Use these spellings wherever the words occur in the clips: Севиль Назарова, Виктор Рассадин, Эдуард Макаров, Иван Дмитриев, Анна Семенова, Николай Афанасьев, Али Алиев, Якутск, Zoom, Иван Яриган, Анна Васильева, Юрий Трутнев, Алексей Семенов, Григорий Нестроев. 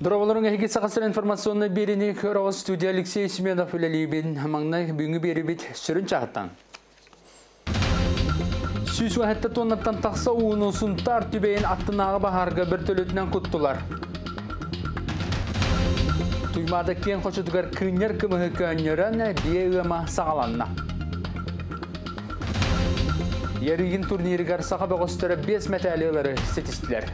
Дорогой информационный берег, студия Алексей Семенов, Лилибин, Магнай, Бингибирибит, Сиринчатан. Сюсуахеттатон Тантасауну, Сунтар, Тюбейн, Аттанаба, Харга, Бертолетнян Куттулар. Туймада Кен хочет гар Кинер, Камаха Нюрена, Диема Саланна. Яригин турнир гар Сахаба Гостера без металлилары, Сетистлер.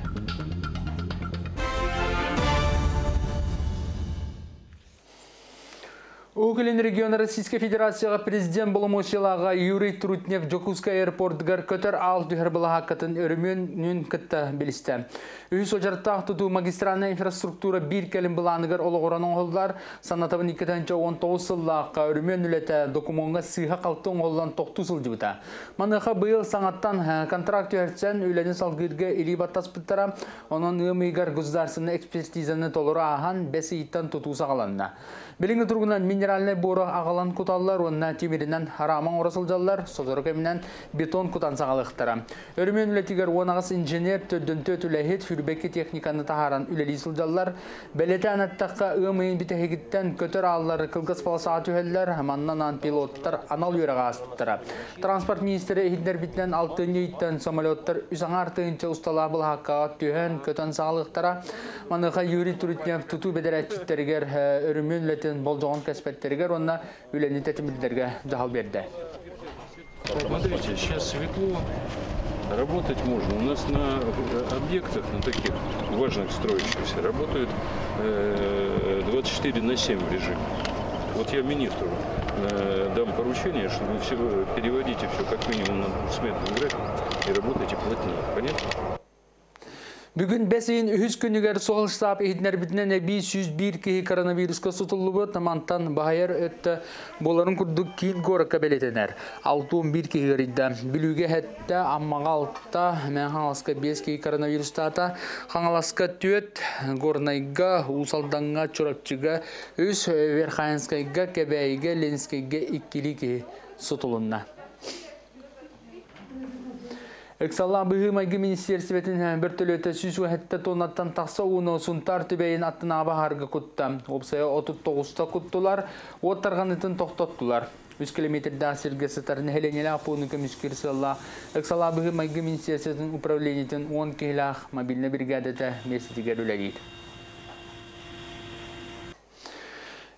Уголин региона Российской Федерации президент Баламошилага Юрий Трутнев Якутска аэропорт Гаркотер Алдюхер Балахакатан Рюмен Нюнката Белисте. Юсоджартах туду магистральная инфраструктура Биркелем Балангар Ологоранон Холдар Санатава Никатанча Уонтоусаллах Рюмен Нулете документа Сиха Калтон Холдан Тохтусал Дивита. Манаха был Санатан контракт Юрцен Юленин Салгирге Илибатас Питера Онон Юмигар Гуздарсен экспертиза Нетолорахан Бесиитан Тутусаланна. Белинга Тругнан Минеральный борох ағалан куталлар, онна темиринен хараман орасылжаллар, созоргаминен бетон кутансағалықтары. Өрмен үлетігер онағыз инженер төддінтөт үләхет фүрбекі техниканы тахаран үлелесылжаллар. Бәлеті әнәттаққа ұмайын бітәхегіттен көтір аллары кылғыз паласағат үйәлілер, маннанан пилоттар анал үйреға асыптары. Транспорт министері ехіндер бітінен алтын еттен самолеттар үзің артығынша ұстала бұл хаққа түйен көтансағалықтары. Маныға Юрий Трутнев тұту бедерәтчеттерігер өрмен үлетін болжоғын кәспәт Терегорона Юленитет Мильдерга Джахалберде. Смотрите, сейчас светло, работать можно. У нас на объектах, на таких важных строящихся, работают 24/7 в режиме. Вот я министру дам поручение, что вы все переводите все как минимум на двухсменный график и работайте плотнее. Понятно? Бүгін бәсейін үхіз күнігер соғылшысап, ехіднер бітінен әбей 101 кейі коронавирусқа сұтылуы тамантан бағайыр өтті боларын күрдік кейін қорыққа бәлетенер. 6-11 кейі ғыридді. Білуге әтті аммаға алтта, мән қаңаласқа 5 кейі коронавируста ата, қаңаласқа төт, ғорнайға, ұлсалданға, чорапчыға, өз верхайынскайға, кәбәйге, ленскайға, иккелі кейі сұтылынна. Эксалла быгы майгы министерстветін біртілеті сүзі әтті тонаттан тақса оны сұнтар түбейін аттын абағарға күтті. Опсая 39-та күттілар, оттарғанытын тоқтаттылар. 3 километрда сергесі тәрін әленелі апуыны көмішкерсі Алла. Эксалла быгы майгы министерстветін управленетін 10 кейләқ мобильні бригадеті месетігер үләлейді.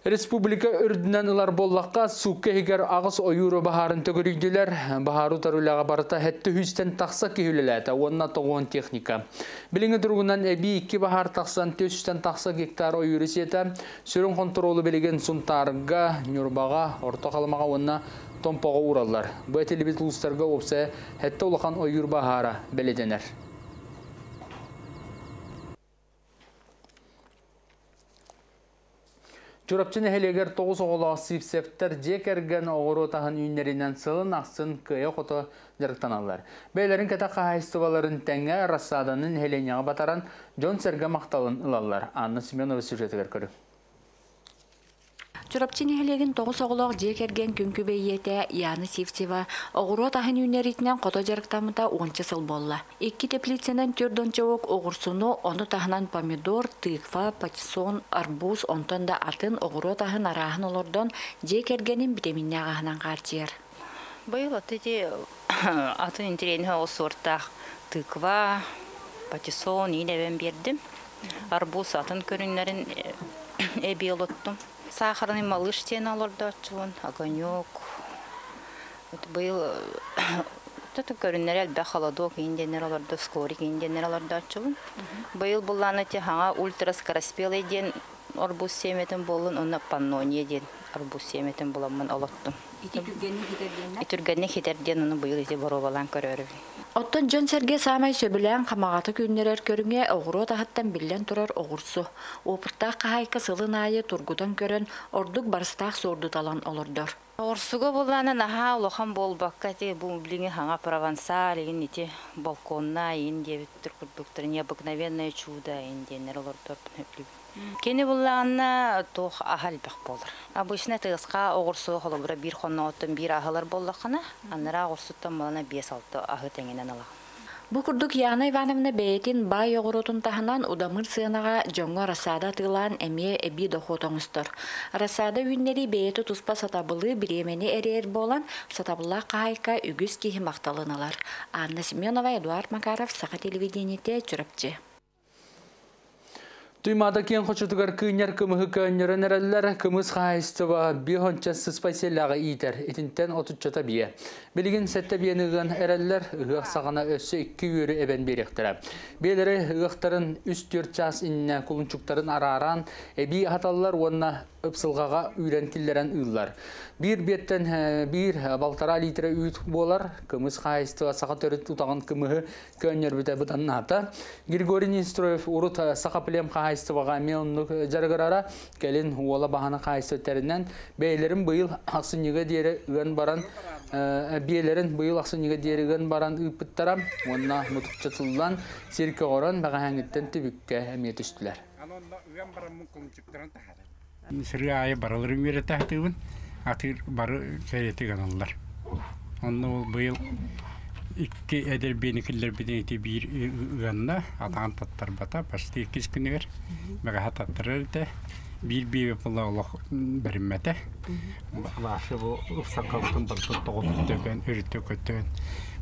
Республика үрдінен ұлар боллаққа сұққа егер ағыз ойыры бағарын төгірігділер, бағару тарулаға барыта әтті үйстен тақса кейіліләді, онына тоғын техника. Біліңі тұрғынан әбі 2 бағар тақсан төстен тақса гектар ойыры сеті, сүрін контролы білеген сұнтарға, нүрбаға, орта қалымаға онына томпаға ұралар. Бұл әтелі біз ұлыстарға өпсе, әтті ұлақан ойыр бағары бәледенер. Чурапчыны хелегер 9 оғылы сифсефтер жекерген оғыру тағын үйінерінен сылын ақсын көйе құты жарықтаналар. Бәйлерін кәті қағайыстываларын тәңе рассаданын хеленяға батаран Джон Серге мақталын ұлалар. Анна Семенова сюжетігер көрі. Чурапчыны хелеген 9 оғылық жекерген күнкі бейеті Яны Сифсева оғыру тағын үйінерінен құты жарықтамында 10 сыл болла. 2 теплиценен 4 жауық оғырсыны, оны тағынан помидор, тыква, патисон, арбуз, онтанда атын оғыру тағын арағын олырдон жекергенін бітемінне ағынан қартер. Бұл өтеде атын интерені оғысортақ тыква, патисон, енебен бердім. Арбуз атын көрінлерін әбе ұлыттым. Сахарный малыш тені алырды отчуын, огонек. Бұл түті көрінлер әлбә холодок инденер алырды, скорик инденер алырды отчуын. Бұл бұлланы те ханға ультраскороспел еден арбуз семетін болын, оны паннон еден арбуз семетін боламын алаттым. Итүргенне хетерден оны бұл еде боровалан көрөрі. Оттан Джон Серге самай сөбілән қамағаты күннерер көріңе оғыру тағыттан білден тұрар оғырсу. Опырттақ қағайқы сылын айы тұрғыдан көрін ордық барыстақ сордыталан олырдыр. Орсуға болғанын аға ұлыған бол баққаты бұл біліңі ханға провансал, еген ете балконна, еген дебіттір күрдіктір, необыкновенная чуда, еген денер олырдыр. Кені болғанына тоқ ағал бақ болыр. Обычно тығысқа оғырсу қолығыра бір қонна оттың бір ағылар болдақына, аннара оғырсуттан балана 5-6 ағы тәңенен алақ. Бу курдук Яна Ивановна бейтин бай огоротун тахынан удамыр сынаға жоңго расада тылан эме эби дохотоңустор. Расада үннери бейті туспа сатабылы биремени эрер болан сатабылла кайка үгіз кихи мақталыналар. Анна Семенова, Эдуард Макаров, Саха телевидениете чүріпчі. Туймада кен хочутугар кыйнер кымығы көнеренерелер кымыз хайстыва бихончасы спайселяғы итер, этинтен отуччата бие. Білігін сәтті биенігін әрелер ұғық сағана өсі 2 үйрі әбен беректірі. Белері ұғықтарын 3-4 час инне кулынчуктарын араран, әбей аталылар онына ұпсылғаға үйрентілерін ұйлар. Bir беттен bir балтара литері үйт болар, кымыз хайстыва сақа төрет ұтаған кымығы көнер бүті бұдан ата. Григорий Нестроев ұрыт сақа пілем қай Хайстываға мелінлік жарғырара, кәлін уала бағаны хайстыватарынан бейлерін бұйыл ақсынеге дерігін баран, үйпіттарам, онына мұтық жатылдан серке ғоран баға әңгіттен түбікке әмет үштілер. Сірі айы баралырын бері тәқтігін, атыр бары кәретіген алылар. Онына ол бұйыл İki eder benimkiler bedeni bir uyanla atan tatlar bata başta ikiz günler mega tatlarda bir bir yapılan Allah bermete Allah'a bu sakaltın barkın toğuttuğun örtü kötüğün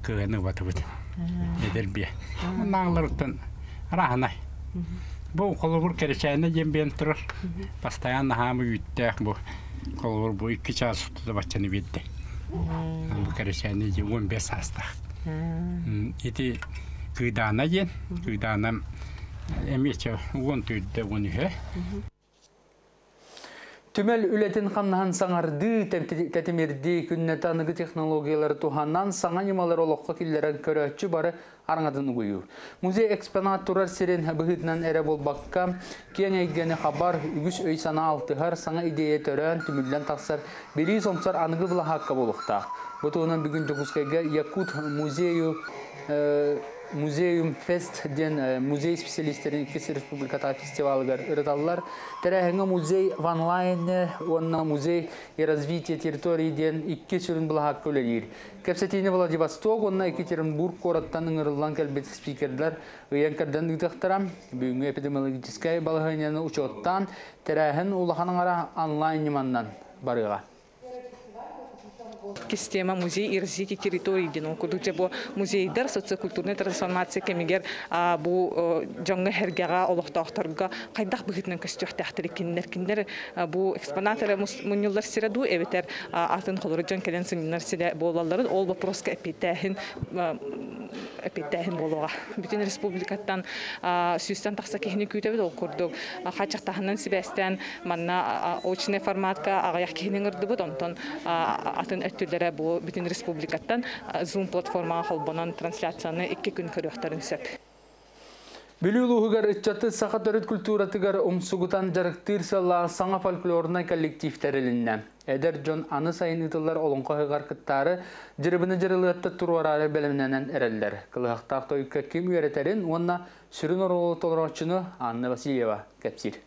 kığını batıbıdı eder bir nağlarıqtın rahana bu kolubur kereçayına jemben turur bastayan hamı yüttü bu kolubur bu iki çağ sütü de başçanı beddi bu kereçayına jemben 15 hastaq Ити кыдана ен, кыданам эмече уон түйді уон үйе. Түмел үлетін қаннан саңарды тәтімерді күнне таныгы технологиялары туғаннан саңа немалар олыққа келдерін көрәтші бары арыңадын ұйы. Музей экспонат турар серен бұғытынан әрі болбаққа, кен әйгені қабар үгіс өй сана алтығар саңа идея төрән түмілден тақсар бері сомсар анығы бұла хаққа болықта. Бұтығынан бүгін тұқызқайға Якут музейум фест ден музей специалистерін кесі республиката фестивалығар ұрыталылар. Тәрәхіңі музей ванлайн, онына музей развития территории ден икі сүрін бұла хаққа өлелер. Кәпсетейіне Владивосток, онына Екатеринбург қораттанын ұрылан кәлбет спикерлер ұянкардан ұйтықтарам. Бүгінгі эпидемиологическай балығынені ұчоттан тәрәхін ұлаханың ара онлайн неманнан барыға. Система музей и развитие территории, куда бу музей дар социокультурной трансформации кемигер бу джонга хергера олохтахтарга кайдах бигитнен кастюхтахтери киндер бу экспонатлар муниллар сираду эбитер атын холорджан келенсиңнер сире болалларын ол вопроска эпитехин болога. Бүтүн республикаттан сүйстен такса кехни күйтөбү ол курдук. Хачактахынан сибестен манна очне форматка агаяк кехниңирди бу тонтон атын түлдері бұл бүтін республикаттан Zoom платформаға қалбанан трансляцияны 2 күн көріқтарын сөп. Бүлі ұлығығар үтчаты сақат өрет культуратығар ұмсығытан жарықтыр сала саңа фольклорына коллективтерілінне. Әдер жон аны сайын ұтылар олыңқа ғығар күттары жүрібіні жүрілетті тұруарары бәлімінен әрелдер. Қылығақтақты өйкі кем үйеретерін, онына сүрін орғылы толырақшыны Анна Васильева кәпсир.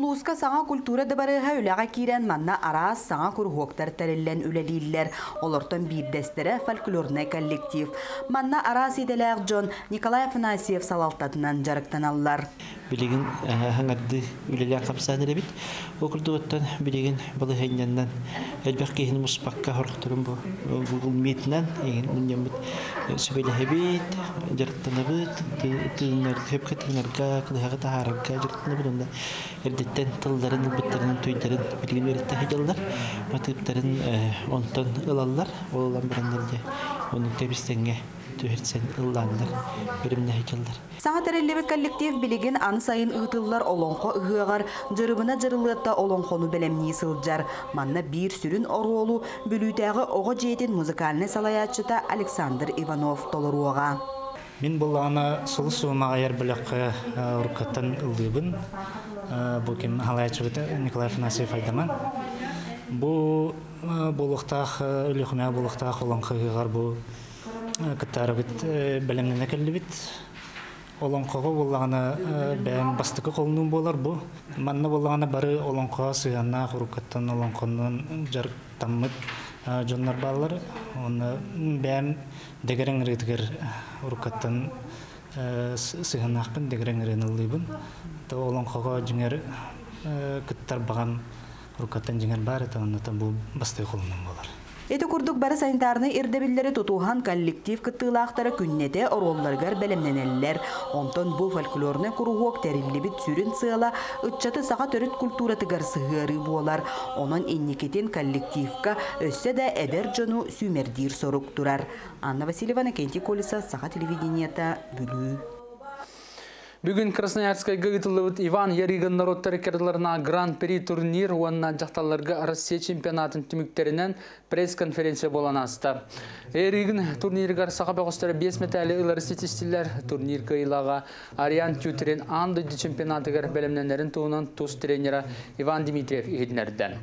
Улуска саңа культура дабарыға үләға кейрен манна арас саңа күрғоктар тәріллән үләлейлер. Олыртын бейддәстері фольклорны коллектив. Манна арас еделәғ жон Николай Афанасьев салалтатынан жарықтан алылар. Білігін ғаңарды үләлеға қапсаныр әбіт. Оқырдығыттан білігін бұлы ғайняннан әлбәқ кейін мұспаққа қорықтырым бұғыл метінен сөбелі әбіт, жарықтан әбіт, түлінәрді қылығаға тағарыға жарықтан әбіт онда әрдетті Тылдарын, бұттарын, түйдерін білген өретті хеделдар, матыптарын онтан ұлалар, олылан біріндерде оның тәбістенге түйірсен ұлландар, бірімді хеделдар. Саңа тәрелебет коллектив білеген аны сайын ұғытылар олонқо ұғығығар, жырыбына жырылғатта олонқону бәлемней сылджар. Манна бір сүрін орғолу, бүлітәғі оғы жейтін музыкалыны салаячыта Александр Иванов толыруға. Мен бұл аны сұлы суына айар біліқі ұрқаттан ұлдыбын. Бұл кем халайчығы Николай Афанасьев айтаман. Бұл болықтақ, үліқіне болықтақ оланқығығар бұл күттары біт, білімнен әкілі біт. олонкого воллана бен бастык колнун болар бу манна воллана бары олонкого сыянна хурукаттан олонконун жарык таммыт жоннор баллар оны бен дегерен ретгер хурукаттан сыяннакын дегерен ренылыбын то олонкого жиңер кыттар баган хурукаттан жиңер бар это онда бу бастык колнун болар. Это курдук бары санитарный ирдебиллери тутухан коллектив кытылаактары күннеде оролларгар белемненеллер. Онтон бу фольклорны куруок териллибит сүрүн сыала ытчаты сага төрөт культура тыгар сыгыры болар. Онун энникетин коллективка өссө да эдер жону сүмердир сорук турар. Анна Васильевна Кенти Колиса сага телевидениета бүлүү. Бүгін Красноярская гагатылыбыт Иван Яриган народтары кердаларына гран-при турнир уанна жақталарға Россия чемпионатын түміктерінен пресс-конференция болан асты. Яриган турниргар сақабы қостары 5 метәлі ұлары сетестілер турнир кайлаға Ариан Тютерен анды чемпионатығар бәлімненерін туынан туз тренера Иван Дмитриев едінерді.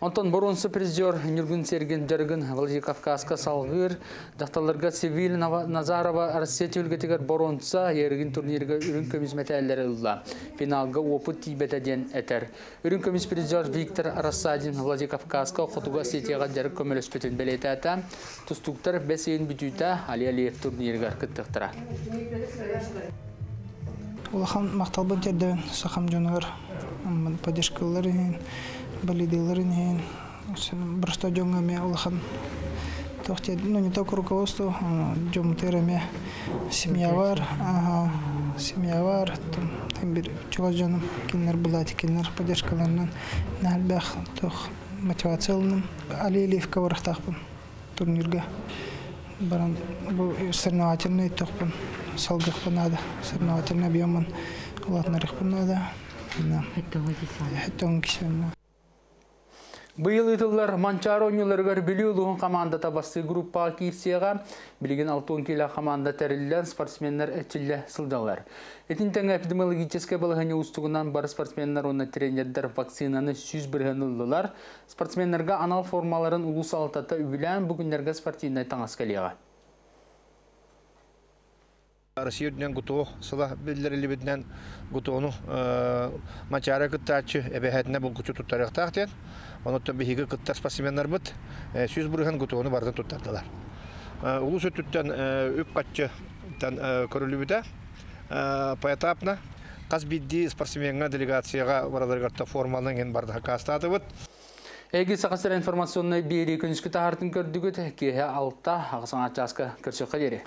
Онтан бұрынсы призер Нюргін Серген Дергін Владикавказқа салғыр жақталарға Севиль Назарова Россия тюлгетігар бұрынса Яриган турнирға үрінкі финалга опыт тибетеден этер. Үрін комисс президер Виктор Рассадин Владикавказка құтуға сетеға дәрі көмелес пөтін білететі. Тұстықтар бәсейін бүтіті Али Алиев турниргар күттіқтіра. Олақан мақталбы дерді сақам жонығыр падешкілерін, балидейлерін, бұрста жоңғаме олақан. Ну, не только руководство, джомтерами, семьявар, чуважанам, кинер булати, кинер поддержка на альбах, тох мотивационным, алили в коврахтах турнирга, баран соревновательный тох пон, салгах понада, соревновательный объем, латнарих понада, хитонкисема. Быйыл ытыллар Манчаро ойнуларгар билүү улугун команда табасты группага кийсега билген 6 кило команда терилген спортсмендер этиле сылдалар. Этин теңе эпидемиологический балыгыны устугунан бар спортсмендер уна тренердер вакцинаны 101 гынылдылар. Спортсмендерге анал формаларын улусал тата үгүлөн бүгүндөргө спортивный таңаскалыга. Россияден гутуох сала билдирилибиден гутууну Манчаро кыттачы эбехетне бул күчү туттарык тактен. Онотон биһиги кытта спортсменнер быт сүз бурган гутууну бардан туттардылар. Улус өттүттен үк катчыдан көрүлүбүдө поэтапно каз бидди спортсменга делегацияга бараларга формалдан кен бардыга кастатыбыт. Эги сакасыр информационный бири күнүскү тахартын көрдүгүт кеһе алта агсаңа часка кырчыкка дери.